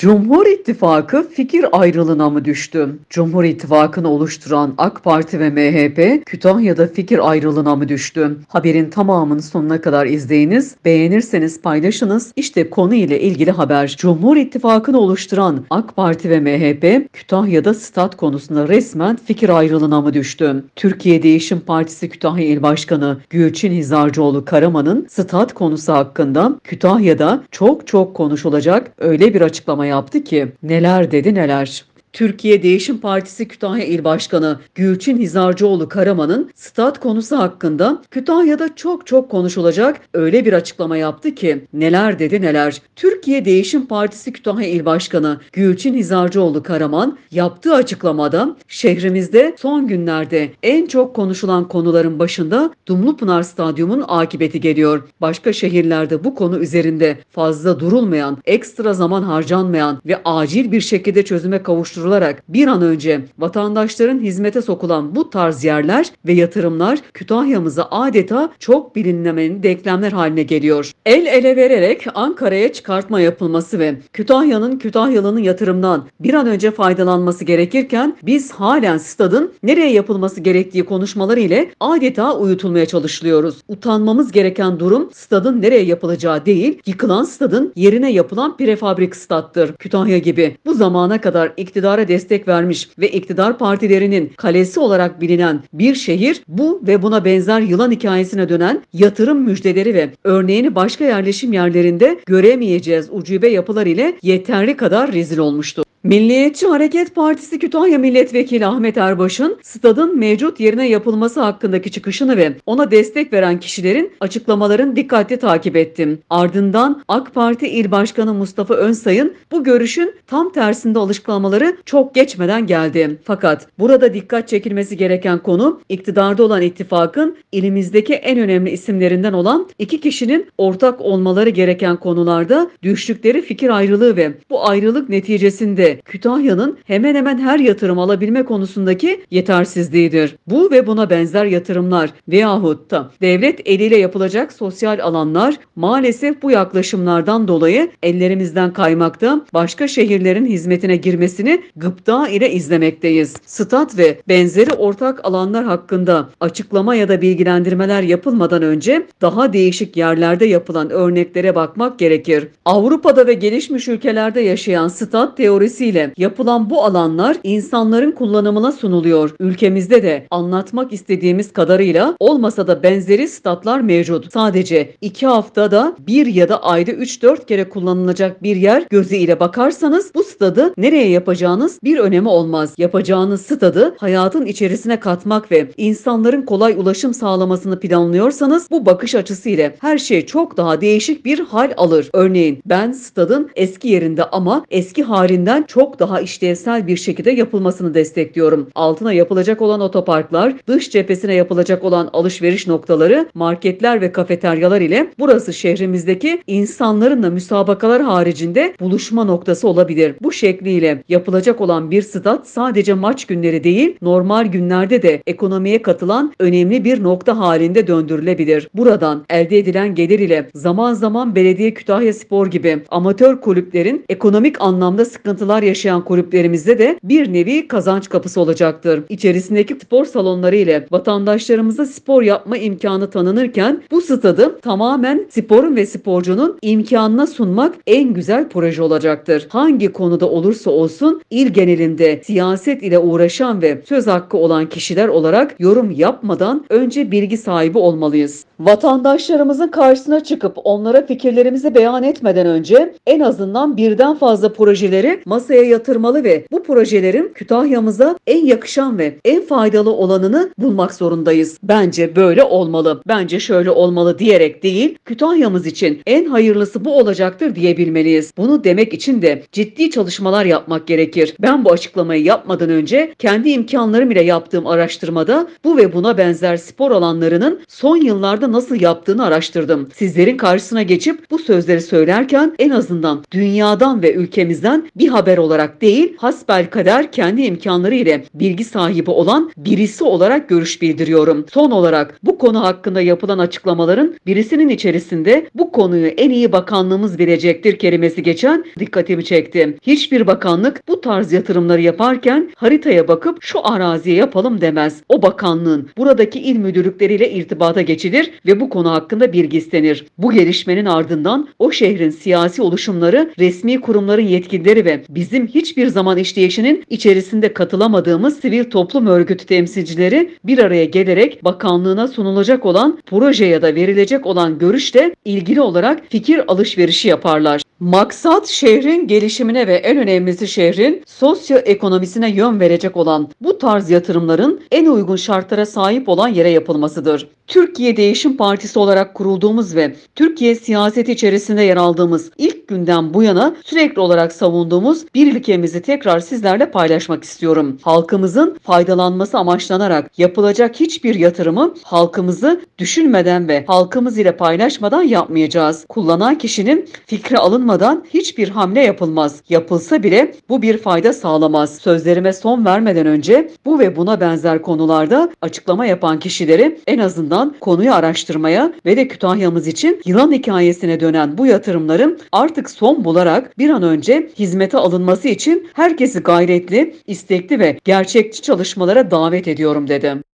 Cumhur İttifakı fikir ayrılığına mı düştü? Cumhur İttifakı'nı oluşturan AK Parti ve MHP Kütahya'da fikir ayrılığına mı düştü? Haberin tamamını sonuna kadar izleyiniz, beğenirseniz paylaşınız. İşte konu ile ilgili haber. Cumhur İttifakı'nı oluşturan AK Parti ve MHP Kütahya'da stat konusunda resmen fikir ayrılığına mı düştü? Türkiye Değişim Partisi Kütahya İl Başkanı Gülçin Hizarcıoğlu Karaman'ın stat konusu hakkında Kütahya'da çok konuşulacak öyle bir açıklama yaptı ki neler dedi neler. Türkiye Değişim Partisi Kütahya İl Başkanı Gülçin Hizarcıoğlu Karaman'ın stat konusu hakkında Kütahya'da çok konuşulacak öyle bir açıklama yaptı ki neler dedi neler. Türkiye Değişim Partisi Kütahya İl Başkanı Gülçin Hizarcıoğlu Karaman yaptığı açıklamada şehrimizde son günlerde en çok konuşulan konuların başında Dumlupınar Stadyum'un akıbeti geliyor. Başka şehirlerde bu konu üzerinde fazla durulmayan, ekstra zaman harcanmayan ve acil bir şekilde çözüme kavuşturulan bir an önce vatandaşların hizmete sokulan bu tarz yerler ve yatırımlar Kütahya'mıza adeta çok bilinmeyen denklemler haline geliyor. El ele vererek Ankara'ya çıkartma yapılması ve Kütahyalı'nın yatırımdan bir an önce faydalanması gerekirken biz halen stadın nereye yapılması gerektiği konuşmaları ile adeta uyutulmaya çalışılıyoruz. Utanmamız gereken durum stadın nereye yapılacağı değil, yıkılan stadın yerine yapılan prefabrik stattır. Kütahya gibi bu zamana kadar iktidara destek vermiş ve iktidar partilerinin kalesi olarak bilinen bir şehir, bu ve buna benzer yılan hikayesine dönen yatırım müjdeleri ve örneğini başka yerleşim yerlerinde göremeyeceğiz ucube yapılar ile yeterli kadar rezil olmuştu. Milliyetçi Hareket Partisi Kütahya Milletvekili Ahmet Erbaş'ın stadın mevcut yerine yapılması hakkındaki çıkışını ve ona destek veren kişilerin açıklamalarını dikkatli takip ettim. Ardından AK Parti İl Başkanı Mustafa Önsay'ın bu görüşün tam tersinde açıklamaları çok geçmeden geldi. Fakat burada dikkat çekilmesi gereken konu iktidarda olan ittifakın ilimizdeki en önemli isimlerinden olan iki kişinin ortak olmaları gereken konularda düştükleri fikir ayrılığı ve bu ayrılık neticesinde Kütahya'nın hemen hemen her yatırım alabilme konusundaki yetersizliğidir. Bu ve buna benzer yatırımlar veyahut da devlet eliyle yapılacak sosyal alanlar maalesef bu yaklaşımlardan dolayı ellerimizden kaymakta, başka şehirlerin hizmetine girmesini gıpta ile izlemekteyiz. Stat ve benzeri ortak alanlar hakkında açıklama ya da bilgilendirmeler yapılmadan önce daha değişik yerlerde yapılan örneklere bakmak gerekir. Avrupa'da ve gelişmiş ülkelerde yaşayan stat teorisi ile yapılan bu alanlar insanların kullanımına sunuluyor. Ülkemizde de anlatmak istediğimiz kadarıyla olmasa da benzeri statlar mevcut. Sadece 2 haftada bir ya da ayda 3-4 kere kullanılacak bir yer gözü ile bakarsanız bu stadı nereye yapacağınız bir önemi olmaz. Yapacağınız stadı hayatın içerisine katmak ve insanların kolay ulaşım sağlamasını planlıyorsanız bu bakış açısı ile her şey çok daha değişik bir hal alır. Örneğin ben stadın eski yerinde ama eski halinden çok daha işlevsel bir şekilde yapılmasını destekliyorum. Altına yapılacak olan otoparklar, dış cephesine yapılacak olan alışveriş noktaları, marketler ve kafeteryalar ile burası şehrimizdeki insanlarınla müsabakalar haricinde buluşma noktası olabilir. Bu şekliyle yapılacak olan bir stat sadece maç günleri değil, normal günlerde de ekonomiye katılan önemli bir nokta halinde döndürülebilir. Buradan elde edilen gelir ile zaman zaman belediye Kütahya Spor gibi amatör kulüplerin ekonomik anlamda sıkıntılar yaşayan kulüplerimizde de bir nevi kazanç kapısı olacaktır. İçerisindeki spor salonları ile vatandaşlarımıza spor yapma imkanı tanınırken bu stadı tamamen sporun ve sporcunun imkanına sunmak en güzel proje olacaktır. Hangi konuda olursa olsun il genelinde siyaset ile uğraşan ve söz hakkı olan kişiler olarak yorum yapmadan önce bilgi sahibi olmalıyız. Vatandaşlarımızın karşısına çıkıp onlara fikirlerimizi beyan etmeden önce en azından birden fazla projeleri masaya yatırmalı ve bu projelerin Kütahya'mıza en yakışan ve en faydalı olanını bulmak zorundayız. Bence böyle olmalı, bence şöyle olmalı diyerek değil, Kütahya'mız için en hayırlısı bu olacaktır diyebilmeliyiz. Bunu demek için de ciddi çalışmalar yapmak gerekir. Ben bu açıklamayı yapmadan önce kendi imkanlarım ile yaptığım araştırmada bu ve buna benzer spor alanlarının son yıllarda yıllarda nasıl yaptığını araştırdım. Sizlerin karşısına geçip bu sözleri söylerken en azından dünyadan ve ülkemizden bir haber olarak değil, hasbelkader kendi imkanları ile bilgi sahibi olan birisi olarak görüş bildiriyorum. Son olarak bu konu hakkında yapılan açıklamaların birisinin içerisinde "bu konuyu en iyi bakanlığımız bilecektir" kelimesi geçen dikkatimi çekti. Hiçbir bakanlık bu tarz yatırımları yaparken haritaya bakıp "şu araziye yapalım" demez. O bakanlığın buradaki il müdürlükleriyle irtibata geçilir ve bu konu hakkında bilgi istenir. Bu gelişmenin ardından o şehrin siyasi oluşumları, resmi kurumların yetkilileri ve bizim hiçbir zaman işleyişinin içerisinde katılamadığımız sivil toplum örgütü temsilcileri bir araya gelerek bakanlığına sunulacak olan proje ya da verilecek olan görüşle ilgili olarak fikir alışverişi yaparlar. Maksat şehrin gelişimine ve en önemlisi şehrin sosyoekonomisine yön verecek olan bu tarz yatırımların en uygun şartlara sahip olan yere yapılmasıdır. Türkiye Değişim Partisi olarak kurulduğumuz ve Türkiye siyaseti içerisinde yer aldığımız ilk günden bu yana sürekli olarak savunduğumuz bir ilkemizi tekrar sizlerle paylaşmak istiyorum. Halkımızın faydalanması amaçlanarak yapılacak hiçbir yatırımı halkımızı düşünmeden ve halkımız ile paylaşmadan yapmayacağız. Kullanan kişinin fikri alınmadan hiçbir hamle yapılmaz. Yapılsa bile bu bir fayda sağlamaz. Sözlerime son vermeden önce bu ve buna benzer konularda açıklama yapan kişileri en azından konuyu araştırmaya ve de Kütahya'mız için yılan hikayesine dönen bu yatırımların artık son bularak bir an önce hizmete alınması için herkesi gayretli, istekli ve gerçekçi çalışmalara davet ediyorum dedi.